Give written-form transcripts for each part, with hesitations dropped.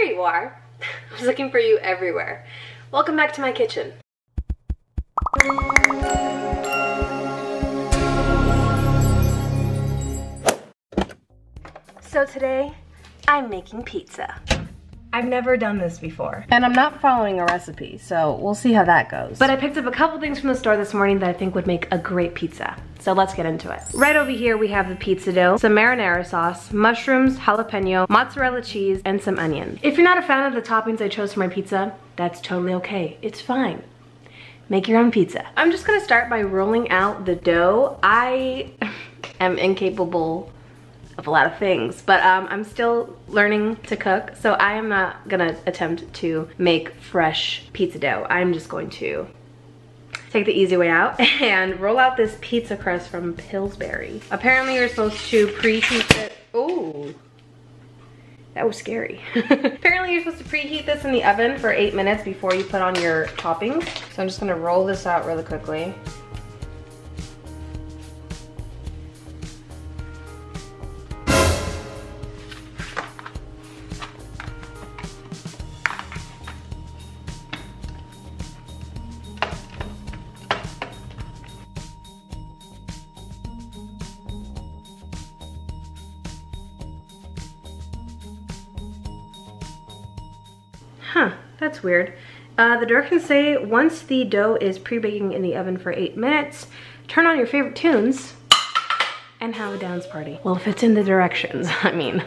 There you are. I was looking for you everywhere. Welcome back to my kitchen. So today, I'm making pizza. I've never done this before. And I'm not following a recipe, so we'll see how that goes. But I picked up a couple things from the store this morning that I think would make a great pizza. So let's get into it. Right over here we have the pizza dough, some marinara sauce, mushrooms, jalapeno, mozzarella cheese, and some onions. If you're not a fan of the toppings I chose for my pizza, that's totally okay. It's fine. Make your own pizza. I'm just gonna start by rolling out the dough. I am incapable of a lot of things, but I'm still learning to cook, so I am not gonna attempt to make fresh pizza dough. I'm just going to take the easy way out and roll out this pizza crust from Pillsbury. Apparently you're supposed to preheat it. Ooh, that was scary. Apparently you're supposed to preheat this in the oven for 8 minutes before you put on your toppings. So I'm just gonna roll this out really quickly. Huh, that's weird. The directions say once the dough is pre-baking in the oven for 8 minutes, turn on your favorite tunes and have a dance party. Well, if it's in the directions, I mean.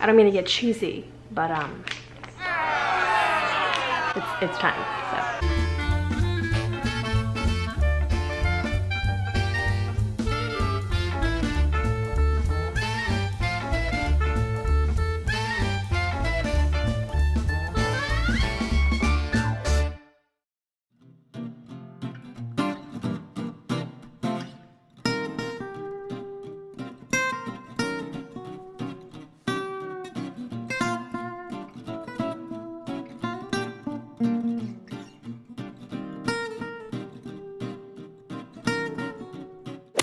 I don't mean to get cheesy, but it's time, so.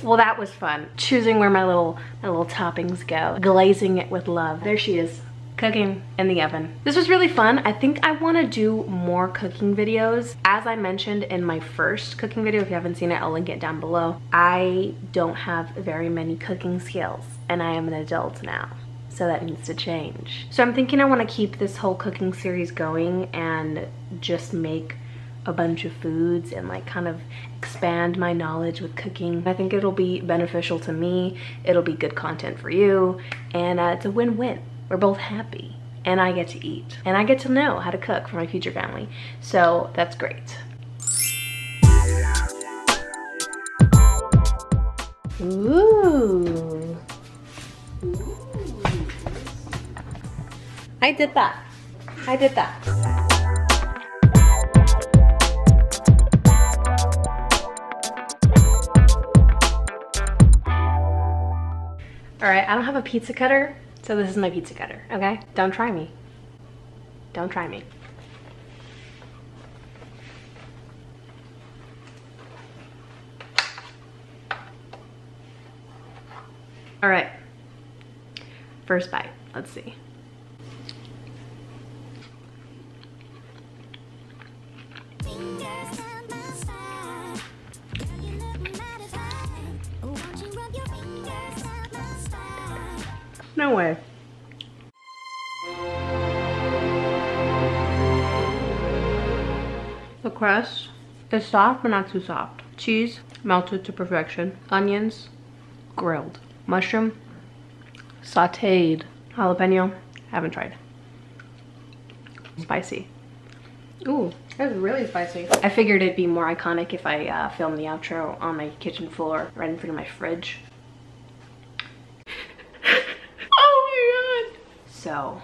Well, that was fun. Choosing where my little toppings go. Glazing it with love. There she is, cooking in the oven. This was really fun. I think I want to do more cooking videos. As I mentioned in my first cooking video, if you haven't seen it, I'll link it down below. I don't have very many cooking skills, and I am an adult now, so that needs to change. So I'm thinking I want to keep this whole cooking series going and just make a bunch of foods and like kind of expand my knowledge with cooking. I think it'll be beneficial to me, it'll be good content for you, and it's a win-win. We're both happy, and I get to eat, and I get to know how to cook for my future family, so that's great. Ooh. Ooh. I did that. I did that. All right, I don't have a pizza cutter, so this is my pizza cutter, okay? Don't try me. Don't try me. All right, first bite, let's see. No way. The crust is soft but not too soft. Cheese melted to perfection. Onions grilled. Mushroom sauteed. Jalapeno, haven't tried. Spicy. Ooh, that's really spicy. I figured it'd be more iconic if I filmed the outro on my kitchen floor right in front of my fridge. So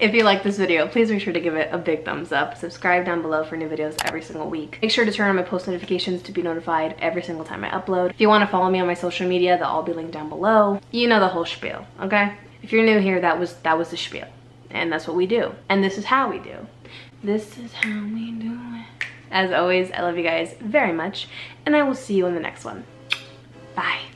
If you like this video, please make sure to give it a big thumbs up. Subscribe down below for new videos every single week. Make sure to turn on my post notifications to be notified every single time I upload. If you want to follow me on my social media, they'll all be linked down below. You know the whole spiel, okay? If you're new here, that was the spiel. And that's what we do. And this is how we do. This is how we do it. As always, I love you guys very much, and I will see you in the next one. Bye.